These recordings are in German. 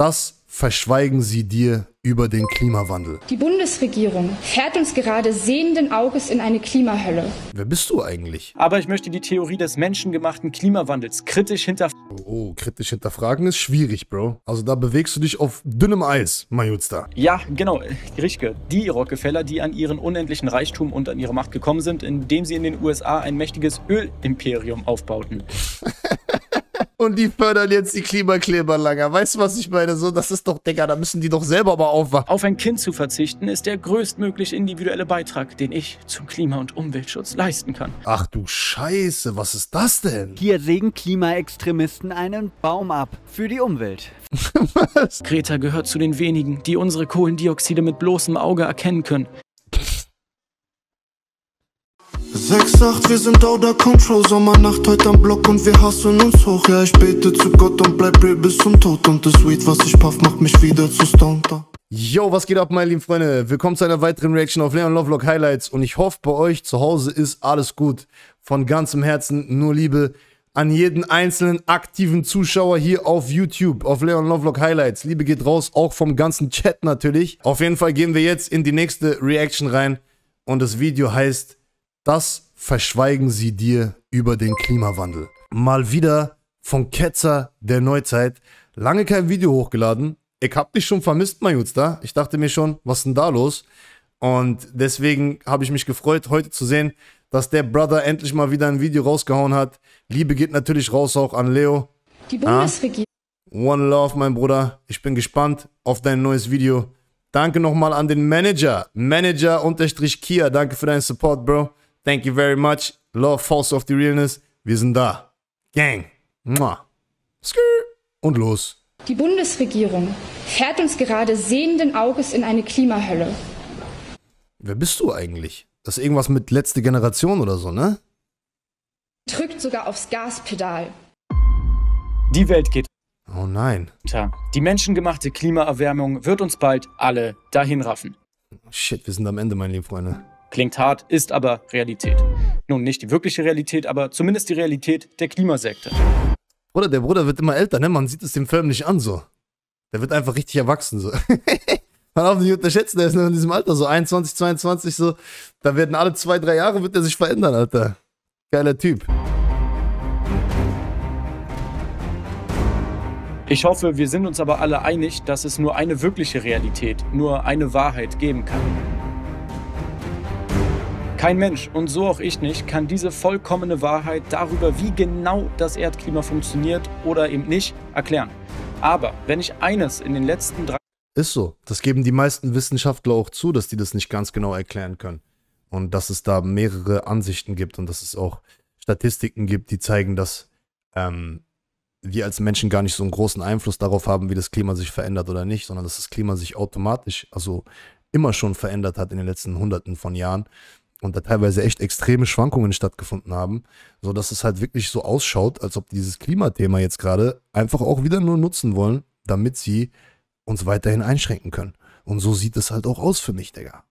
Das verschweigen sie dir über den Klimawandel. Die Bundesregierung fährt uns gerade sehenden Auges in eine Klimahölle. Wer bist du eigentlich? Aber ich möchte die Theorie des menschengemachten Klimawandels kritisch hinterfragen. Oh, kritisch hinterfragen ist schwierig, Bro. Also da bewegst du dich auf dünnem Eis, mein Jutster. Ja, genau, richtig. Die Rockefeller, die an ihren unendlichen Reichtum und an ihre Macht gekommen sind, indem sie in den USA ein mächtiges Ölimperium aufbauten. Und die fördern jetzt die Klimakleber langer. Weißt du, was ich meine? So, das ist doch, Digga, da müssen die doch selber mal aufwachen. Auf ein Kind zu verzichten, ist der größtmögliche individuelle Beitrag, den ich zum Klima- und Umweltschutz leisten kann. Ach du Scheiße, was ist das denn? Hier sägen Klimaextremisten einen Baum ab. Für die Umwelt. Was? Greta gehört zu den wenigen, die unsere Kohlendioxide mit bloßem Auge erkennen können. 6-8, wir sind Outer Control, Sommernacht heute am Block und wir hassen uns hoch. Ja, ich bete zu Gott und bleib real bis zum Tod. Und das Weed, was ich puff, macht mich wieder zu Stunter. Yo, was geht ab, meine lieben Freunde? Willkommen zu einer weiteren Reaction auf Leon Lovelock Highlights. Und ich hoffe, bei euch zu Hause ist alles gut. Von ganzem Herzen nur Liebe an jeden einzelnen aktiven Zuschauer hier auf YouTube, auf Leon Lovelock Highlights. Liebe geht raus, auch vom ganzen Chat natürlich. Auf jeden Fall gehen wir jetzt in die nächste Reaction rein. Und das Video heißt... Das verschweigen sie dir über den Klimawandel. Mal wieder von Ketzer der Neuzeit. Lange kein Video hochgeladen. Ich hab dich schon vermisst, mein Jutster. Ich dachte mir schon, was ist denn da los? Und deswegen habe ich mich gefreut, heute zu sehen, dass der Brother endlich mal wieder ein Video rausgehauen hat. Liebe geht natürlich raus auch an Leo. Die Bundesregierung. One love, mein Bruder. Ich bin gespannt auf dein neues Video. Danke nochmal an den Manager. Manager_Kia. Danke für deinen Support, Bro. Thank you very much. Love, Faust of the Realness. Wir sind da. Gang. Mua. Skr. Und los. Die Bundesregierung fährt uns gerade sehenden Auges in eine Klimahölle. Wer bist du eigentlich? Das ist irgendwas mit letzte Generation oder so, ne? Drückt sogar aufs Gaspedal. Die Welt geht. Oh nein. Die menschengemachte Klimaerwärmung wird uns bald alle dahin raffen. Shit, wir sind am Ende, meine lieben Freunde. Klingt hart, ist aber Realität. Nun, nicht die wirkliche Realität, aber zumindest die Realität der Klimasekte. Bruder, der Bruder wird immer älter, ne? Man sieht es dem Film nicht an, so. Der wird einfach richtig erwachsen, so. Man darf nicht unterschätzen, der ist in diesem Alter, so 21, 22, so. Da werden alle 2, 3 Jahre, wird er sich verändern, Alter. Geiler Typ. Ich hoffe, wir sind uns aber alle einig, dass es nur eine wirkliche Realität, nur eine Wahrheit geben kann. Kein Mensch, und so auch ich nicht, kann diese vollkommene Wahrheit darüber, wie genau das Erdklima funktioniert oder eben nicht, erklären. Aber wenn ich eines in den letzten 3... Ist so. Das geben die meisten Wissenschaftler auch zu, dass die das nicht ganz genau erklären können. Und dass es da mehrere Ansichten gibt und dass es auch Statistiken gibt, die zeigen, dass wir als Menschen gar nicht so einen großen Einfluss darauf haben, wie das Klima sich verändert oder nicht, sondern dass das Klima sich automatisch, also immer schon verändert hat in den letzten Hunderten von Jahren. Und da teilweise echt extreme Schwankungen stattgefunden haben, sodass es halt wirklich so ausschaut, als ob dieses Klimathema jetzt gerade einfach auch wieder nur nutzen wollen, damit sie uns weiterhin einschränken können. Und so sieht es halt auch aus für mich, Digga.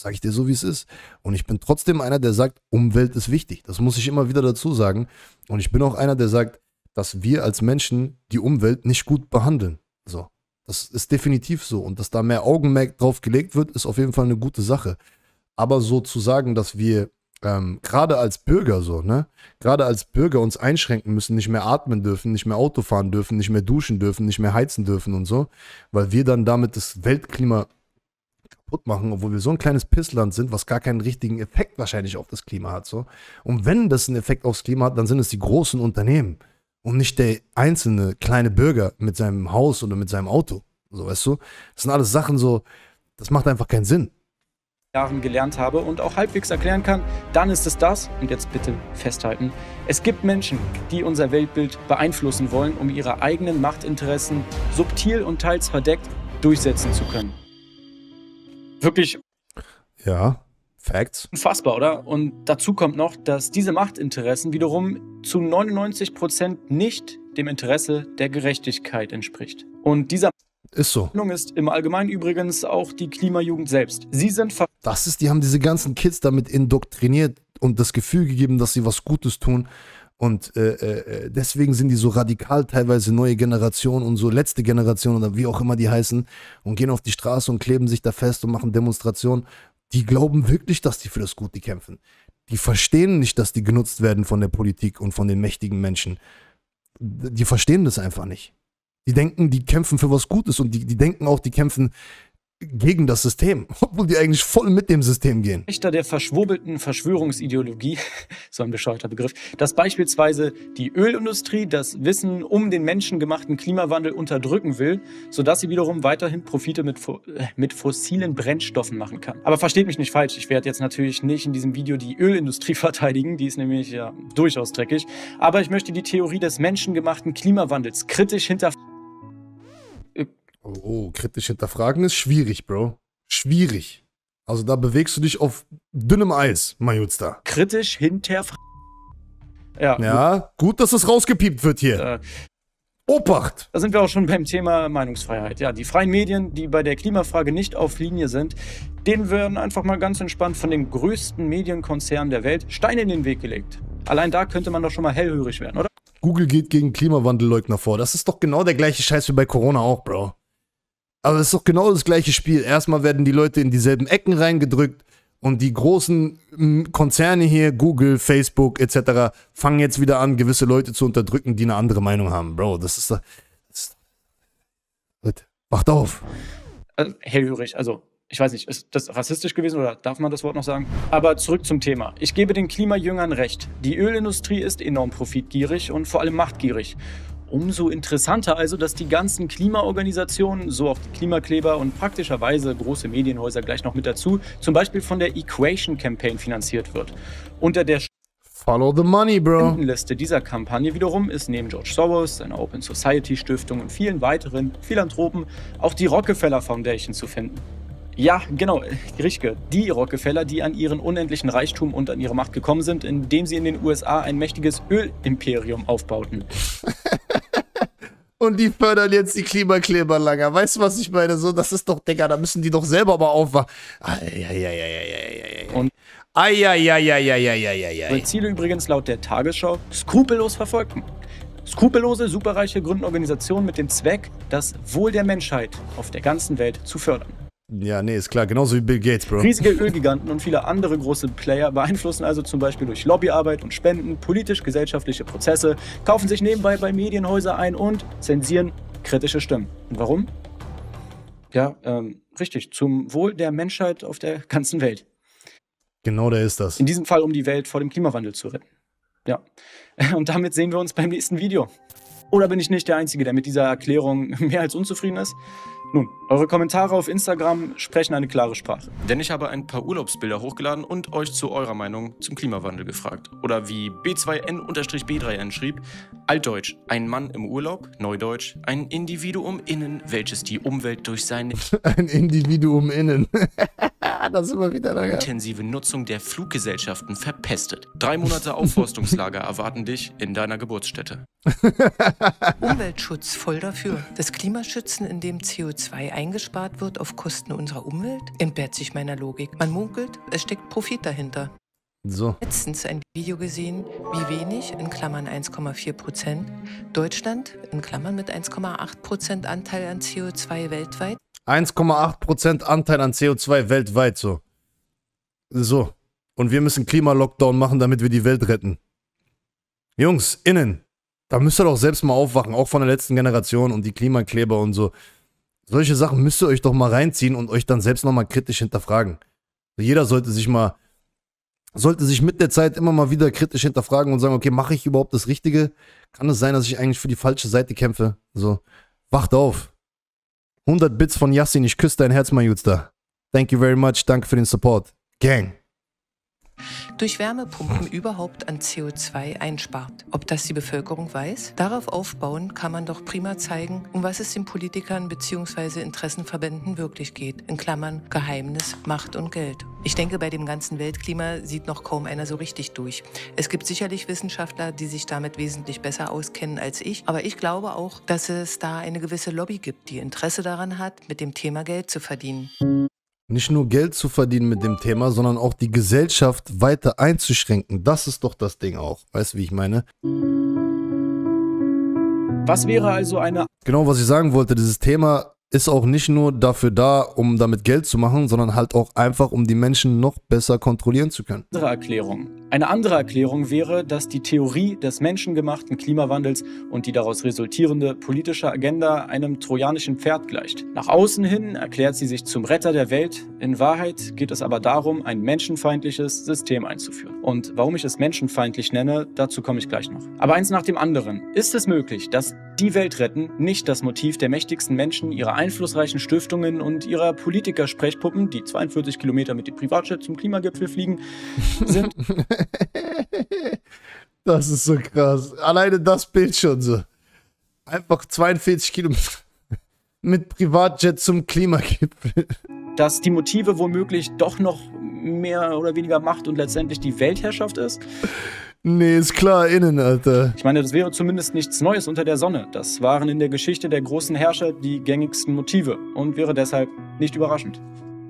Sag ich dir so, wie es ist. Und ich bin trotzdem einer, der sagt, Umwelt ist wichtig. Das muss ich immer wieder dazu sagen. Und ich bin auch einer, der sagt, dass wir als Menschen die Umwelt nicht gut behandeln. So, das ist definitiv so. Und dass da mehr Augenmerk drauf gelegt wird, ist auf jeden Fall eine gute Sache. Aber so zu sagen, dass wir gerade als Bürger so, ne, gerade als Bürger uns einschränken müssen, nicht mehr atmen dürfen, nicht mehr Auto fahren dürfen, nicht mehr duschen dürfen, nicht mehr heizen dürfen und so, weil wir dann damit das Weltklima kaputt machen, obwohl wir so ein kleines Pissland sind, was gar keinen richtigen Effekt wahrscheinlich auf das Klima hat. So. Und wenn das einen Effekt aufs Klima hat, dann sind es die großen Unternehmen und nicht der einzelne kleine Bürger mit seinem Haus oder mit seinem Auto. So, weißt du? Das sind alles Sachen so, das macht einfach keinen Sinn. Jahren gelernt habe und auch halbwegs erklären kann, dann ist es das, und jetzt bitte festhalten, es gibt Menschen, die unser Weltbild beeinflussen wollen, um ihre eigenen Machtinteressen subtil und teils verdeckt durchsetzen zu können. Wirklich. Ja, Facts. Unfassbar, oder? Und dazu kommt noch, dass diese Machtinteressen wiederum zu 99% nicht dem Interesse der Gerechtigkeit entspricht. Und dieser ist so. Ist im Allgemeinen übrigens auch die Klimajugend selbst. Sie sind das ist, die haben diese ganzen Kids damit indoktriniert und das Gefühl gegeben, dass sie was Gutes tun Und deswegen sind die so radikal, teilweise neue Generationen und so letzte Generation oder wie auch immer die heißen, und gehen auf die Straße und kleben sich da fest und machen Demonstrationen. Die glauben wirklich, dass die für das Gute kämpfen. Die verstehen nicht, dass die genutzt werden von der Politik und von den mächtigen Menschen. Die verstehen das einfach nicht. Die denken, die kämpfen für was Gutes, und die denken auch, die kämpfen gegen das System, obwohl die eigentlich voll mit dem System gehen. Richter der verschwurbelten Verschwörungsideologie, so ein bescheuerter Begriff, dass beispielsweise die Ölindustrie das Wissen um den menschengemachten Klimawandel unterdrücken will, sodass sie wiederum weiterhin Profite mit fossilen Brennstoffen machen kann. Aber versteht mich nicht falsch, ich werde jetzt natürlich nicht in diesem Video die Ölindustrie verteidigen, die ist nämlich ja durchaus dreckig, aber ich möchte die Theorie des menschengemachten Klimawandels kritisch hinterfragen. Oh, kritisch hinterfragen ist schwierig, Bro. Schwierig. Also da bewegst du dich auf dünnem Eis, mein Jutster. Kritisch hinterfragen. Ja, ja, gut, dass das rausgepiept wird hier. Obacht! Da sind wir auch schon beim Thema Meinungsfreiheit. Ja, die freien Medien, die bei der Klimafrage nicht auf Linie sind, denen werden einfach mal ganz entspannt von dem größten Medienkonzern der Welt Steine in den Weg gelegt. Allein da könnte man doch schon mal hellhörig werden, oder? Google geht gegen Klimawandelleugner vor. Das ist doch genau der gleiche Scheiß wie bei Corona auch, Bro. Aber das ist doch genau das gleiche Spiel. Erstmal werden die Leute in dieselben Ecken reingedrückt und die großen Konzerne hier, Google, Facebook etc., fangen jetzt wieder an, gewisse Leute zu unterdrücken, die eine andere Meinung haben. Bro, das ist... Leute, wacht auf. Also, hellhörig, also... Ich weiß nicht, ist das rassistisch gewesen oder darf man das Wort noch sagen? Aber zurück zum Thema. Ich gebe den Klimajüngern recht. Die Ölindustrie ist enorm profitgierig und vor allem machtgierig. Umso interessanter also, dass die ganzen Klimaorganisationen, so auch die Klimakleber und praktischerweise große Medienhäuser gleich noch mit dazu, zum Beispiel von der Equation Campaign finanziert wird. Unter der Follow the money, bro. Die Liste dieser Kampagne wiederum ist neben George Soros, seiner Open Society Stiftung und vielen weiteren Philanthropen auch die Rockefeller Foundation zu finden. Ja, genau, Richke. Die Rockefeller, die an ihren unendlichen Reichtum und an ihre Macht gekommen sind, indem sie in den USA ein mächtiges Ölimperium aufbauten. Und die fördern jetzt die Klimakleber langer. Weißt du, was ich meine? So, das ist doch, Digga, da müssen die doch selber mal aufwachen. Und Ziele übrigens laut der Tagesschau skrupellos verfolgten. Skrupellose, superreiche gründen Organisationen mit dem Zweck, das Wohl der Menschheit auf der ganzen Welt zu fördern. Ja, nee, ist klar. Genauso wie Bill Gates, Bro. Riesige Ölgiganten und viele andere große Player beeinflussen also zum Beispiel durch Lobbyarbeit und Spenden politisch-gesellschaftliche Prozesse, kaufen sich nebenbei bei Medienhäusern ein und zensieren kritische Stimmen. Und warum? Ja, richtig. Zum Wohl der Menschheit auf der ganzen Welt. Genau, da ist das. In diesem Fall, um die Welt vor dem Klimawandel zu retten. Ja. Und damit sehen wir uns beim nächsten Video. Oder bin ich nicht der Einzige, der mit dieser Erklärung mehr als unzufrieden ist? Nun, eure Kommentare auf Instagram sprechen eine klare Sprache. Denn ich habe ein paar Urlaubsbilder hochgeladen und euch zu eurer Meinung zum Klimawandel gefragt. Oder wie B2N-B3N schrieb, Altdeutsch, ein Mann im Urlaub, Neudeutsch, ein Individuum innen, welches die Umwelt durch seine... Ein Individuum innen. Das ist immer wieder lange. Intensive Nutzung der Fluggesellschaften verpestet. 3 Monate Aufforstungslager erwarten dich in deiner Geburtsstätte. Umweltschutz voll dafür. Das Klimaschützen, in dem CO2 eingespart wird auf Kosten unserer Umwelt, entbehrt sich meiner Logik. Man munkelt, es steckt Profit dahinter. So. Letztens ein Video gesehen, wie wenig, in Klammern 1,4%, Deutschland, in Klammern mit 1,8% Anteil an CO2 weltweit. 1,8% Anteil an CO2 weltweit, so. So. Und wir müssen Klimalockdown machen, damit wir die Welt retten. Jungs, innen. Da müsst ihr doch selbst mal aufwachen, auch von der letzten Generation und die Klimakleber und so. Solche Sachen müsst ihr euch doch mal reinziehen und euch dann selbst nochmal kritisch hinterfragen. Jeder sollte sich mit der Zeit immer mal wieder kritisch hinterfragen und sagen, okay, mache ich überhaupt das Richtige? Kann es sein, dass ich eigentlich für die falsche Seite kämpfe? So, wacht auf. 100 Bits von Yassin, ich küsse dein Herz, mein Jutster. Thank you very much, danke für den Support. Gang. Durch Wärmepumpen überhaupt an CO2 einspart. Ob das die Bevölkerung weiß? Darauf aufbauen kann man doch prima zeigen, um was es den Politikern bzw. Interessenverbänden wirklich geht. In Klammern Geheimnis, Macht und Geld. Ich denke, bei dem ganzen Weltklima sieht noch kaum einer so richtig durch. Es gibt sicherlich Wissenschaftler, die sich damit wesentlich besser auskennen als ich, aber ich glaube auch, dass es da eine gewisse Lobby gibt, die Interesse daran hat, mit dem Thema Geld zu verdienen. nicht nur Geld zu verdienen mit dem Thema, sondern auch die Gesellschaft weiter einzuschränken. Das ist doch das Ding auch. Weißt du, wie ich meine? Was wäre also eine... Genau, was ich sagen wollte, dieses Thema ist auch nicht nur dafür da, um damit Geld zu machen, sondern halt auch einfach, um die Menschen noch besser kontrollieren zu können. Eine andere Erklärung wäre, dass die Theorie des menschengemachten Klimawandels und die daraus resultierende politische Agenda einem trojanischen Pferd gleicht. Nach außen hin erklärt sie sich zum Retter der Welt. In Wahrheit geht es aber darum, ein menschenfeindliches System einzuführen. Und warum ich es menschenfeindlich nenne, dazu komme ich gleich noch. Aber eins nach dem anderen. Ist es möglich, dass die Welt retten nicht das Motiv der mächtigsten Menschen, ihrer einflussreichen Stiftungen und ihrer Politikersprechpuppen, die 42 Kilometer mit dem Privatjet zum Klimagipfel fliegen, sind? Das ist so krass. Alleine das Bild schon so. Einfach 42 Kilometer mit Privatjet zum Klimagipfel. Dass die Motive womöglich doch noch mehr oder weniger Macht und letztendlich die Weltherrschaft ist? Nee, ist klar, innen, Alter. Ich meine, das wäre zumindest nichts Neues unter der Sonne. Das waren in der Geschichte der großen Herrscher die gängigsten Motive und wäre deshalb nicht überraschend.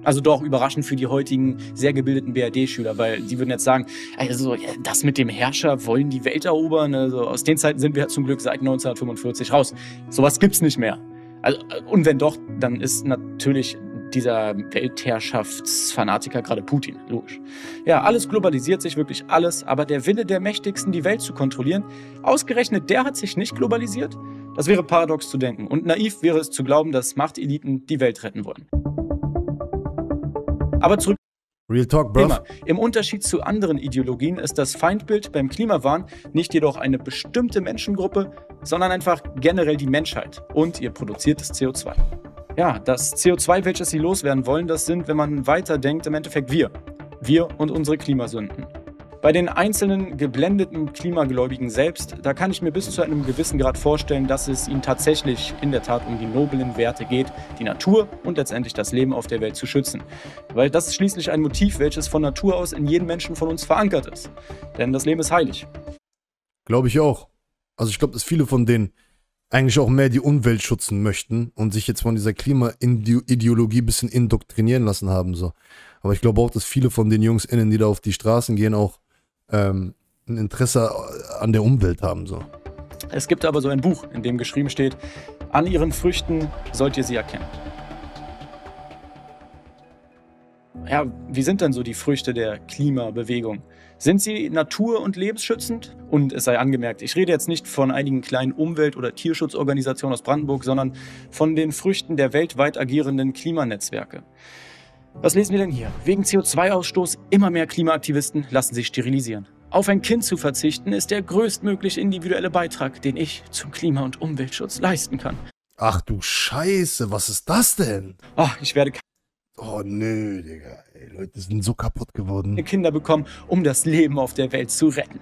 Also doch überraschend für die heutigen sehr gebildeten BRD-Schüler, weil die würden jetzt sagen, also das mit dem Herrscher wollen die Welt erobern. Also aus den Zeiten sind wir zum Glück seit 1945 raus. Sowas gibt's nicht mehr. Also, und wenn doch, dann ist natürlich dieser Weltherrschaftsfanatiker gerade Putin, logisch. Ja, alles globalisiert sich, wirklich alles, aber der Wille der Mächtigsten, die Welt zu kontrollieren, ausgerechnet der hat sich nicht globalisiert? Das wäre paradox zu denken und naiv wäre es zu glauben, dass Machteliten die Welt retten wollen. Aber zurück. Real Talk, bro. Im Unterschied zu anderen Ideologien ist das Feindbild beim Klimawahn nicht jedoch eine bestimmte Menschengruppe, sondern einfach generell die Menschheit und ihr produziertes CO2. Ja, das CO2, welches sie loswerden wollen, das sind, wenn man weiterdenkt, im Endeffekt wir. Wir und unsere Klimasünden. Bei den einzelnen geblendeten Klimagläubigen selbst, da kann ich mir bis zu einem gewissen Grad vorstellen, dass es ihnen tatsächlich in der Tat um die noblen Werte geht, die Natur und letztendlich das Leben auf der Welt zu schützen. Weil das ist schließlich ein Motiv, welches von Natur aus in jedem Menschen von uns verankert ist. Denn das Leben ist heilig. Glaube ich auch. Also ich glaube, dass viele von denen eigentlich auch mehr die Umwelt schützen möchten und sich jetzt von dieser Klimaideologie ein bisschen indoktrinieren lassen haben. So. Aber ich glaube auch, dass viele von den JungsInnen, die da auf die Straßen gehen, auch ein Interesse an der Umwelt haben. So. Es gibt aber so ein Buch, in dem geschrieben steht, an ihren Früchten sollt ihr sie erkennen. Ja, wie sind denn so die Früchte der Klimabewegung? Sind sie natur- und lebensschützend? Und es sei angemerkt, ich rede jetzt nicht von einigen kleinen Umwelt- oder Tierschutzorganisationen aus Brandenburg, sondern von den Früchten der weltweit agierenden Klimanetzwerke. Was lesen wir denn hier? Wegen CO2-Ausstoß immer mehr Klimaaktivisten lassen sich sterilisieren. Auf ein Kind zu verzichten ist der größtmögliche individuelle Beitrag, den ich zum Klima- und Umweltschutz leisten kann. Ach du Scheiße, was ist das denn? Ach, ich werde... Oh nö, Digga, ey, Leute sind so kaputt geworden. Kinder bekommen, um das Leben auf der Welt zu retten.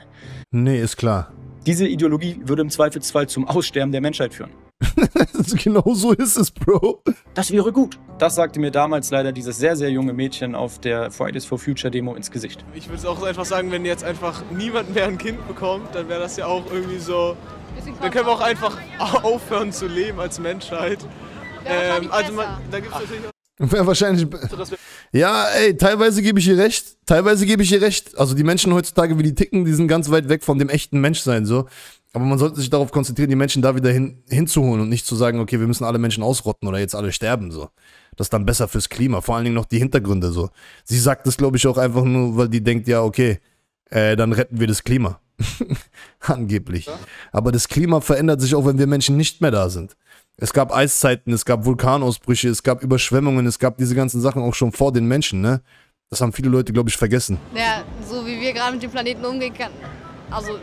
Nee, ist klar. Diese Ideologie würde im Zweifelsfall zum Aussterben der Menschheit führen. Genau so ist es, Bro. Das wäre gut. Das sagte mir damals leider dieses sehr, sehr junge Mädchen auf der Fridays for Future Demo ins Gesicht. Ich würde es auch einfach sagen, wenn jetzt einfach niemand mehr ein Kind bekommt, dann wäre das ja auch irgendwie so... Dann können wir auch einfach aufhören zu leben als Menschheit. Also man, da gibt es natürlich auch... Wahrscheinlich. Ja, ey, teilweise gebe ich ihr recht. Teilweise gebe ich ihr recht. Also die Menschen heutzutage, wie die ticken, die sind ganz weit weg von dem echten Menschsein, so. Aber man sollte sich darauf konzentrieren, die Menschen da wieder hinzuholen und nicht zu sagen, okay, wir müssen alle Menschen ausrotten oder jetzt alle sterben, so. Das ist dann besser fürs Klima. Vor allen Dingen noch die Hintergründe, so. Sie sagt das, glaube ich, auch einfach nur, weil die denkt, ja, okay, dann retten wir das Klima. Angeblich. Aber das Klima verändert sich auch, wenn wir Menschen nicht mehr da sind. Es gab Eiszeiten, es gab Vulkanausbrüche, es gab Überschwemmungen, es gab diese ganzen Sachen auch schon vor den Menschen, ne? Das haben viele Leute, glaube ich, vergessen. Ja, so wie wir gerade mit dem Planeten umgehen können, also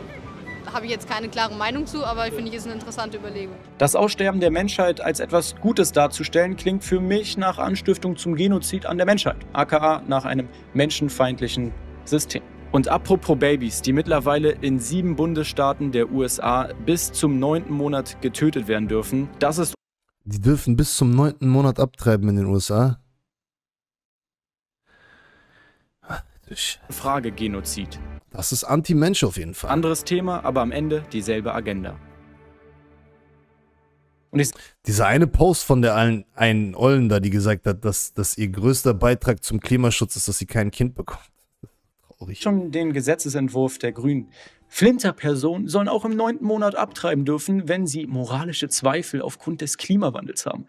habe ich jetzt keine klare Meinung zu, aber ich finde, es ist eine interessante Überlegung. Das Aussterben der Menschheit als etwas Gutes darzustellen, klingt für mich nach Anstiftung zum Genozid an der Menschheit, aka nach einem menschenfeindlichen System. Und apropos Babys, die mittlerweile in 7 Bundesstaaten der USA bis zum 9. Monat getötet werden dürfen, das ist... Die dürfen bis zum 9. Monat abtreiben in den USA? Frage Genozid. Das ist Anti-Mensch auf jeden Fall. Anderes Thema, aber am Ende dieselbe Agenda. Und ich dieser eine Post von der einen Ollen da, die gesagt hat, dass ihr größter Beitrag zum Klimaschutz ist, dass sie kein Kind bekommt. Traurig. Schon den Gesetzesentwurf der Grünen. Flinterpersonen sollen auch im 9. Monat abtreiben dürfen, wenn sie moralische Zweifel aufgrund des Klimawandels haben.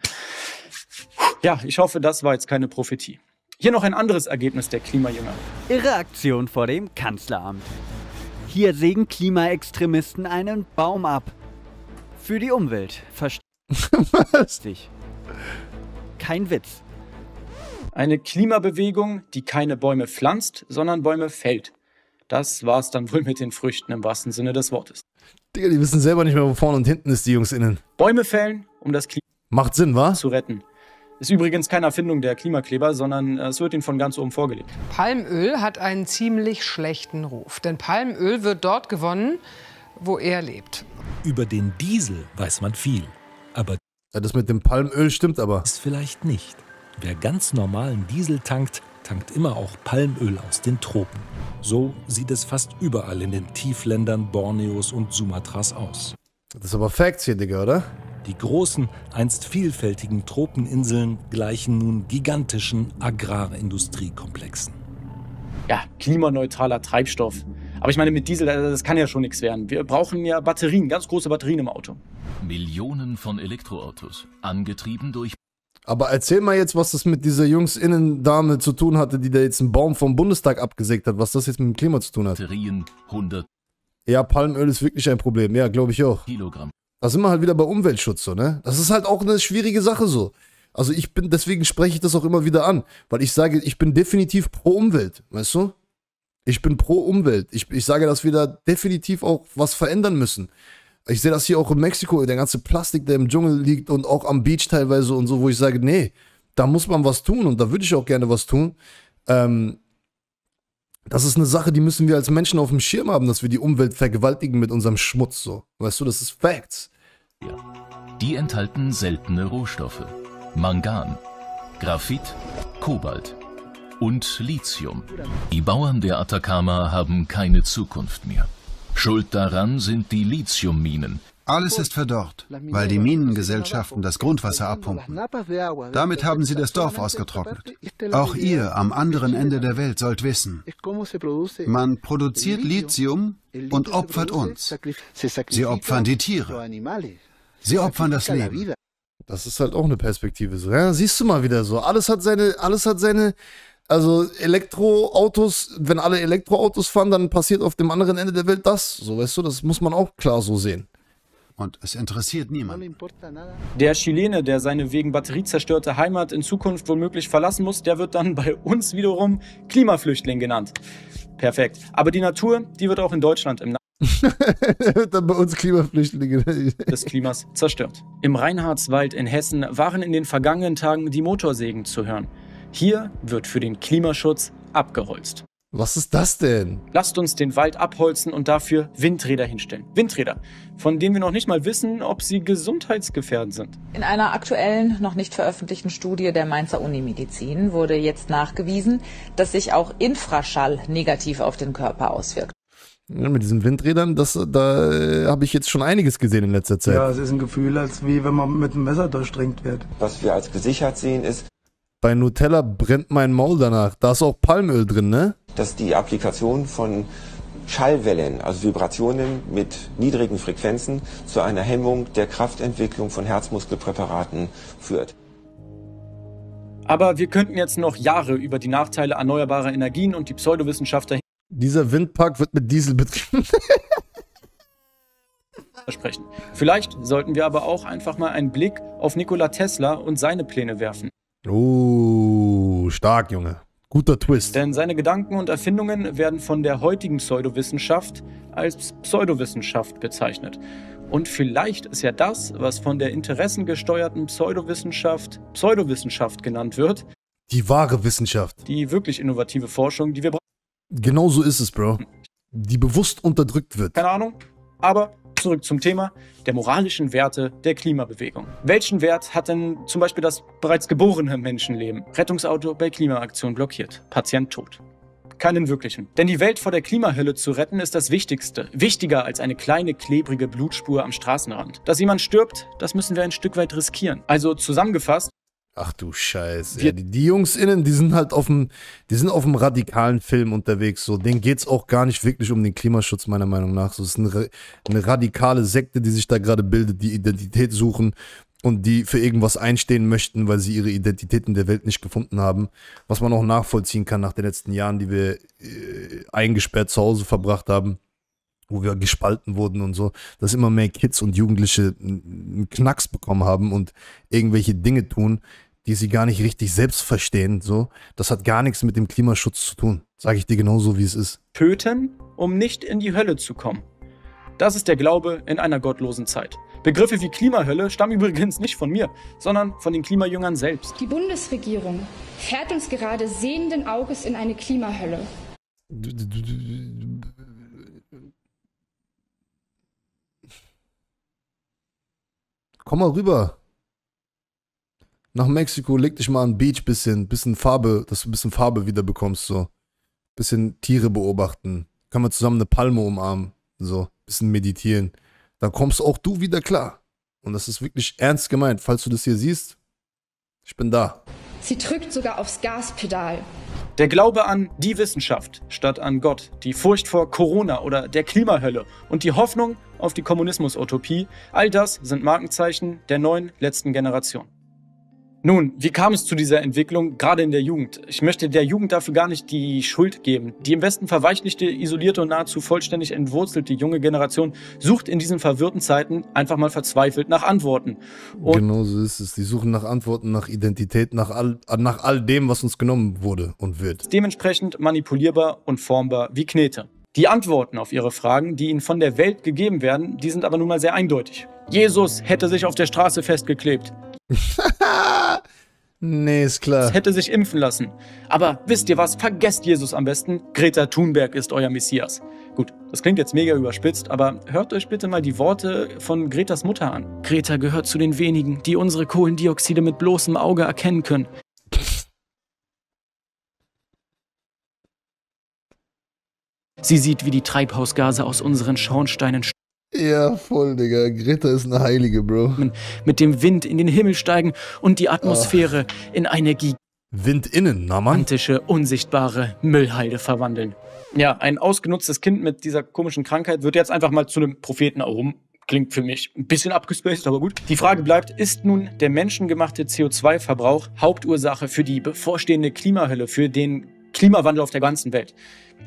Ja, ich hoffe, das war jetzt keine Prophetie. Hier noch ein anderes Ergebnis der Klimajünger. Ihre Aktion vor dem Kanzleramt. Hier sägen Klimaextremisten einen Baum ab. Für die Umwelt. Verständlich. Kein Witz. Eine Klimabewegung, die keine Bäume pflanzt, sondern Bäume fällt. Das war's dann wohl mit den Früchten im wahrsten Sinne des Wortes. Digga, die wissen selber nicht mehr, wo vorne und hinten ist, die Jungs innen. Bäume fällen, um das Klima Macht Sinn, wa? Zu retten. Ist übrigens keine Erfindung der Klimakleber, sondern es wird ihnen von ganz oben vorgelegt. Palmöl hat einen ziemlich schlechten Ruf, denn Palmöl wird dort gewonnen, wo er lebt. Über den Diesel weiß man viel, aber ja, das mit dem Palmöl stimmt aber. Ist vielleicht nicht. Wer ganz normalen Diesel tankt, tankt immer auch Palmöl aus den Tropen. So sieht es fast überall in den Tiefländern Borneos und Sumatras aus. Das ist aber Facts hier, Digga, oder? Die großen, einst vielfältigen Tropeninseln gleichen nun gigantischen Agrarindustriekomplexen. Ja, klimaneutraler Treibstoff. Aber ich meine, mit Diesel, das kann ja schon nichts werden. Wir brauchen ja Batterien, ganz große Batterien im Auto. Millionen von Elektroautos, angetrieben durch... Aber erzähl mal jetzt, was das mit dieser Jungs-Innen-Dame zu tun hatte, die da jetzt einen Baum vom Bundestag abgesägt hat, was das jetzt mit dem Klima zu tun hat. Batterien, 100... Ja, Palmöl ist wirklich ein Problem, ja, glaube ich auch. Kilogramm. Da sind wir halt wieder bei Umweltschutz, so, ne? Das ist halt auch eine schwierige Sache, so. Also ich bin, deswegen spreche ich das auch immer wieder an, weil ich sage, ich bin definitiv pro Umwelt, weißt du? Ich bin pro Umwelt. Ich sage, dass wir da definitiv auch was verändern müssen. Ich sehe das hier auch in Mexiko, der ganze Plastik, der im Dschungel liegt und auch am Beach teilweise und so, wo ich sage, nee, da muss man was tun und da würde ich auch gerne was tun. Das ist eine Sache, die müssen wir als Menschen auf dem Schirm haben, dass wir die Umwelt vergewaltigen mit unserem Schmutz, so. Weißt du, das ist Facts. Ja. Die enthalten seltene Rohstoffe. Mangan, Graphit, Kobalt und Lithium. Die Bauern der Atacama haben keine Zukunft mehr. Schuld daran sind die Lithiumminen. Alles ist verdorrt, weil die Minengesellschaften das Grundwasser abpumpen. Damit haben sie das Dorf ausgetrocknet. Auch ihr am anderen Ende der Welt sollt wissen, man produziert Lithium und opfert uns. Sie opfern die Tiere. Sie opfern das Leben. Das ist halt auch eine Perspektive. So, ja, siehst du mal wieder so, alles hat seine... Also Elektroautos, wenn alle Elektroautos fahren, dann passiert auf dem anderen Ende der Welt das. So, weißt du, das muss man auch klar so sehen. Und es interessiert niemanden. Der Chilene, der seine wegen Batterie zerstörte Heimat in Zukunft womöglich verlassen muss, der wird dann bei uns wiederum Klimaflüchtling genannt. Perfekt. Aber die Natur, die wird auch in Deutschland im wird dann bei uns Klimaflüchtlinge des Klimas zerstört. Im Reinhardswald in Hessen waren in den vergangenen Tagen die Motorsägen zu hören. Hier wird für den Klimaschutz abgeholzt. Was ist das denn? Lasst uns den Wald abholzen und dafür Windräder hinstellen. Windräder, von denen wir noch nicht mal wissen, ob sie gesundheitsgefährdend sind. In einer aktuellen, noch nicht veröffentlichten Studie der Mainzer Unimedizin wurde jetzt nachgewiesen, dass sich auch Infraschall negativ auf den Körper auswirkt. Ja, mit diesen Windrädern, da habe ich jetzt schon einiges gesehen in letzter Zeit. Ja, es ist ein Gefühl, als wie wenn man mit einem Messer durchdringt wird. Was wir als gesichert sehen ist, bei Nutella brennt mein Maul danach. Da ist auch Palmöl drin, ne? Dass die Applikation von Schallwellen, also Vibrationen mit niedrigen Frequenzen, zu einer Hemmung der Kraftentwicklung von Herzmuskelpräparaten führt. Aber wir könnten jetzt noch Jahre über die Nachteile erneuerbarer Energien und die Pseudowissenschaftler... Dieser Windpark wird mit Diesel betrieben. ...sprechen. Vielleicht sollten wir aber auch einfach mal einen Blick auf Nikola Tesla und seine Pläne werfen. Oh, stark, Junge. Guter Twist. Denn seine Gedanken und Erfindungen werden von der heutigen Pseudowissenschaft als Pseudowissenschaft bezeichnet. Und vielleicht ist ja das, was von der interessengesteuerten Pseudowissenschaft Pseudowissenschaft genannt wird, die wahre Wissenschaft. Die wirklich innovative Forschung, die wir brauchen. Genau so ist es, Bro. Die bewusst unterdrückt wird. Keine Ahnung, aber... Zurück zum Thema der moralischen Werte der Klimabewegung. Welchen Wert hat denn zum Beispiel das bereits geborene Menschenleben? Rettungsauto bei Klimaaktion blockiert, Patient tot. keinen wirklichen. Denn die Welt vor der Klimahölle zu retten ist das Wichtigste. Wichtiger als eine kleine, klebrige Blutspur am Straßenrand. Dass jemand stirbt, das müssen wir ein Stück weit riskieren. Also zusammengefasst... Ach du Scheiße. Ja, die JungsInnen, die sind halt auf dem radikalen Film unterwegs. So. Denen geht es auch gar nicht wirklich um den Klimaschutz, meiner Meinung nach. So, es ist eine radikale Sekte, die sich da gerade bildet, die Identität suchen und die für irgendwas einstehen möchten, weil sie ihre Identität in der Welt nicht gefunden haben. Was man auch nachvollziehen kann nach den letzten Jahren, die wir eingesperrt zu Hause verbracht haben, wo wir gespalten wurden und so, dass immer mehr Kids und Jugendliche einen Knacks bekommen haben und irgendwelche Dinge tun, die sie gar nicht richtig selbst verstehen. So, das hat gar nichts mit dem Klimaschutz zu tun. Sage ich dir genauso, wie es ist. Töten, um nicht in die Hölle zu kommen. Das ist der Glaube in einer gottlosen Zeit. Begriffe wie Klimahölle stammen übrigens nicht von mir, sondern von den Klimajüngern selbst. Die Bundesregierung fährt uns gerade sehenden Auges in eine Klimahölle. Komm mal rüber. Nach Mexiko, leg dich mal an den Beach, bisschen Farbe, dass du ein bisschen Farbe wieder bekommst, so. Bisschen Tiere beobachten. Können wir zusammen eine Palme umarmen, so. Bisschen meditieren. Da kommst auch du wieder klar. Und das ist wirklich ernst gemeint. Falls du das hier siehst, ich bin da. Sie drückt sogar aufs Gaspedal. Der Glaube an die Wissenschaft statt an Gott, die Furcht vor Corona oder der Klimahölle und die Hoffnung auf die Kommunismus-Utopie, all das sind Markenzeichen der neuen letzten Generation. Nun, wie kam es zu dieser Entwicklung, gerade in der Jugend? Ich möchte der Jugend dafür gar nicht die Schuld geben. Die im Westen verweichlichte, isolierte und nahezu vollständig entwurzelte junge Generation sucht in diesen verwirrten Zeiten einfach mal verzweifelt nach Antworten. Und genau so ist es. Die suchen nach Antworten, nach Identität, nach all dem, was uns genommen wurde und wird. Dementsprechend manipulierbar und formbar wie Knete. Die Antworten auf ihre Fragen, die ihnen von der Welt gegeben werden, die sind aber nun mal sehr eindeutig. Jesus hätte sich auf der Straße festgeklebt. Nee, ist klar. Es hätte sich impfen lassen. Aber wisst ihr was? Vergesst Jesus am besten. Greta Thunberg ist euer Messias. Gut, das klingt jetzt mega überspitzt, aber hört euch bitte mal die Worte von Gretas Mutter an. Greta gehört zu den wenigen, die unsere Kohlendioxide mit bloßem Auge erkennen können. Sie sieht, wie die Treibhausgase aus unseren Schornsteinen strömen. Ja, voll, Digga. Greta ist eine Heilige, Bro. Mit dem Wind in den Himmel steigen und die Atmosphäre in eine gigantische, unsichtbare Müllhalde verwandeln. Ja, ein ausgenutztes Kind mit dieser komischen Krankheit wird jetzt einfach mal zu einem Propheten erhoben. Klingt für mich ein bisschen abgespaced, aber gut. Die Frage bleibt, ist nun der menschengemachte CO2-Verbrauch Hauptursache für die bevorstehende Klimahölle, für den Klimawandel auf der ganzen Welt?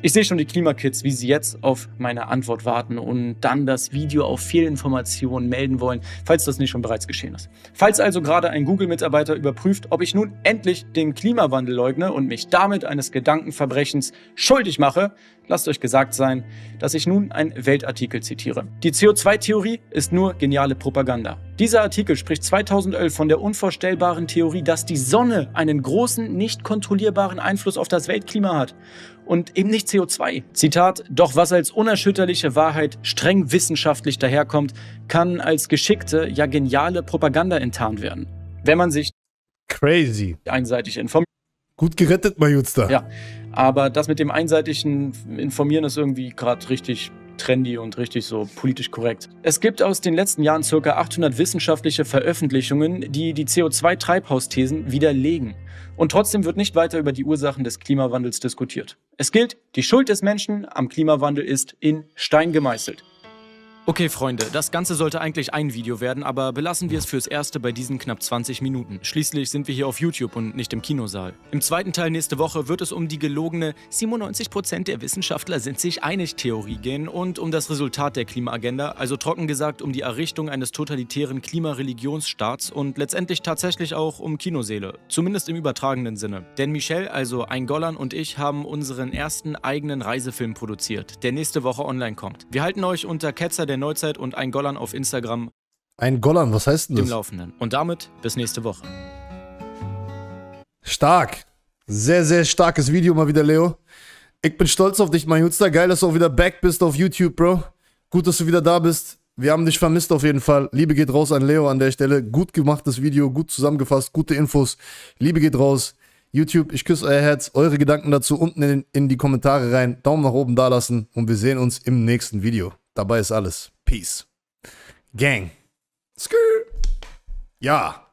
Ich sehe schon die Klimakids, wie sie jetzt auf meine Antwort warten und dann das Video auf Fehlinformationen melden wollen, falls das nicht schon bereits geschehen ist. Falls also gerade ein Google-Mitarbeiter überprüft, ob ich nun endlich den Klimawandel leugne und mich damit eines Gedankenverbrechens schuldig mache, lasst euch gesagt sein, dass ich nun einen Weltartikel zitiere. Die CO2-Theorie ist nur geniale Propaganda. Dieser Artikel spricht 2011 von der unvorstellbaren Theorie, dass die Sonne einen großen, nicht kontrollierbaren Einfluss auf das Weltklima hat. Und eben nicht CO2. Zitat, doch was als unerschütterliche Wahrheit streng wissenschaftlich daherkommt, kann als geschickte, ja geniale Propaganda enttarnt werden. Wenn man sich crazy einseitig informiert. Gut gerettet, Majutster. Ja, aber das mit dem einseitigen Informieren ist irgendwie gerade richtig trendy und richtig so politisch korrekt. Es gibt aus den letzten Jahren ca. 800 wissenschaftliche Veröffentlichungen, die die CO2-Treibhausthesen widerlegen. Und trotzdem wird nicht weiter über die Ursachen des Klimawandels diskutiert. Es gilt, die Schuld des Menschen am Klimawandel ist in Stein gemeißelt. Okay, Freunde, das Ganze sollte eigentlich ein Video werden, aber belassen wir es fürs Erste bei diesen knapp 20 Minuten. Schließlich sind wir hier auf YouTube und nicht im Kinosaal. Im zweiten Teil nächste Woche wird es um die gelogene 97% der Wissenschaftler sind sich einig Theorie gehen und um das Resultat der Klimaagenda, also trocken gesagt um die Errichtung eines totalitären Klimareligionsstaats und letztendlich tatsächlich auch um Kinosäle, zumindest im übertragenen Sinne. Denn Michelle, also Eingolan und ich, haben unseren ersten eigenen Reisefilm produziert, der nächste Woche online kommt. Wir halten euch unter Ketzer der Neuzeit und Eingolan auf Instagram. Eingolan, was heißt denn das? Im Laufenden. Und damit bis nächste Woche. Stark. Sehr, sehr starkes Video mal wieder, Leo. Ich bin stolz auf dich, mein Jutster. Geil, dass du auch wieder back bist auf YouTube, Bro. Gut, dass du wieder da bist. Wir haben dich vermisst auf jeden Fall. Liebe geht raus an Leo an der Stelle. Gut gemachtes Video, gut zusammengefasst, gute Infos. Liebe geht raus. YouTube, ich küsse euer Herz. Eure Gedanken dazu unten in die Kommentare rein. Daumen nach oben dalassen und wir sehen uns im nächsten Video. Dabei ist alles. Peace. Gang. Skr. Ja.